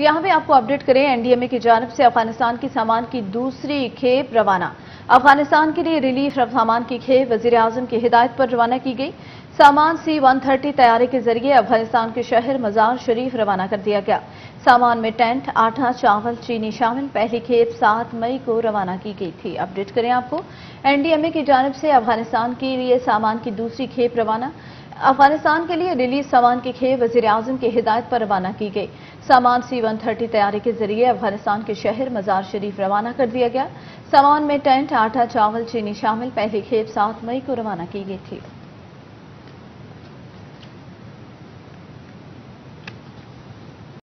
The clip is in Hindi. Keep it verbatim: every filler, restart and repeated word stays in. यहाँ पे आपको अपडेट करें। एनडीएमए की जानिब से अफगानिस्तान की सामान की दूसरी खेप रवाना। अफगानिस्तान के लिए रिलीफ सामान की खेप वजीर आजम की हिदायत पर रवाना की गई। सामान सी वन थर्टी तैयारे के जरिए अफगानिस्तान के शहर मजार शरीफ रवाना कर दिया गया। सामान में टेंट, आटा, चावल, चीनी शामिल। पहली खेप सात मई को रवाना की गई थी। अपडेट करें आपको, एनडीएमए की जानिब से अफगानिस्तान के लिए सामान की दूसरी खेप रवाना। अफगानिस्तान के लिए रिलीफ सामान की खेप वजीर आजम की हिदायत पर रवाना की गई। सामान सी वन थर्टी तैयारे के जरिए अफगानिस्तान के शहर मजार शरीफ रवाना कर दिया गया। सामान में टेंट, आटा, चावल, चीनी शामिल। पहली खेप सात मई को रवाना की गई थी।